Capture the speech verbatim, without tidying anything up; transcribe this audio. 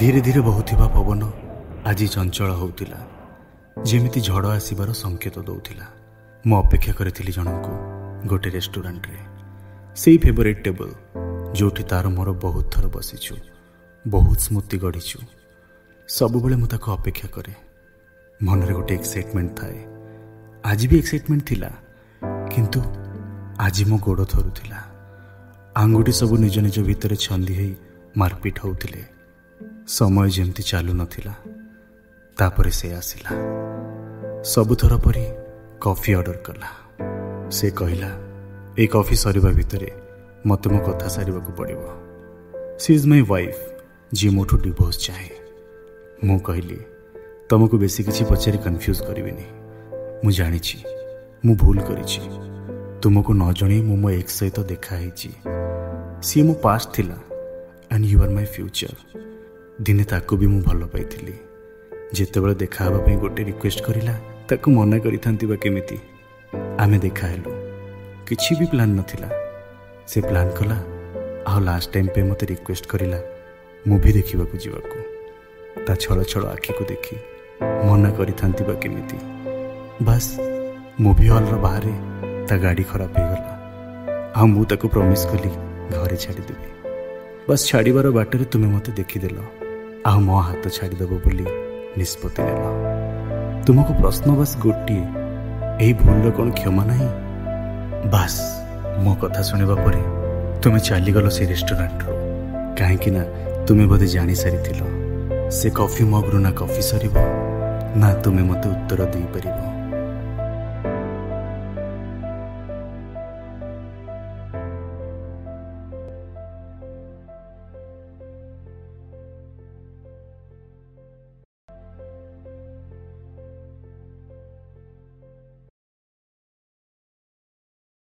धीरे धीरे बहुथिबा पवन आज चंचल होउतिला, जेमिति झड़ आसबार संकेत दौला। मु अपेक्षा करी जनकू गोटे रेस्टोरेंट रे, सेई फेवरेट टेबल जोठी तार मोर बहुत थर बसीचु, बहुत स्मृति गढ़ीचु। सबुबले मु ताको अपेक्षा करे, मन रे गोटे एक्साइटमेंट थाए। आज भी एक्साइटमेंट थिला, किंतु आज मो गोड़ थरुथिला। आंगुठी सब निज निज भितर छंदी होई मारपीट होउतिले। समय जेमती चालू नथिला, तापरे से आसिला। सब थर परी कॉफी ऑर्डर करला। से कहिला, ए कॉफी सरीबा भितरे मत मो कथा सारिबाकू पड़िबो। सी इज माय वाइफ, जी मोठू डिवोर्स चाहे। मु कहली, तुमको बेसी किसी पचारि कन्फ्यूज करिबिनी। मु जानिछि मु भूल करिछि। तुमको न जणे मु मो एक्स सहित देखा हेछि। सी मो पास्ट थिला and you are my future. दिने ताकू भी मु भलो पाइथिली। जेतेबेला देखा हबा पई गोटे रिक्वेस्ट करिला, ताकू मना करिथांती बा केमिति। आमे देखा हेलो, किछि भी प्लान नथिला। से प्लान कला आ लास्ट टाइम पे मते रिक्वेस्ट करिला मूवी देखिबाकू जीवाकू। ता छड़ छड़ आखी को देखी मना करिथांती बा केमिति। बस मूवी हॉल रा बाहरे ता गाड़ी खराब हो गला। आ मु ताको प्रॉमिस कली घरे छाड़ी देबी। बस छाड़ीबार बाटरे तुमे मते देखि देलो, आ मो हाथ छाड़ी देबो बोली निष्पत्ति लेलो। तुमको प्रश्न बस गोटिए, एही भूल रो कोन क्षमा नाही। बस मो कथा सुनिबा परे तुमे चली गलो से रेस्टोरेंट रो, काहेकि ना तुमे बदे जानि सारिथिलो से कॉफी मग रो ना कॉफी सरीबो ना तुमे मते उत्तर देई परिबो।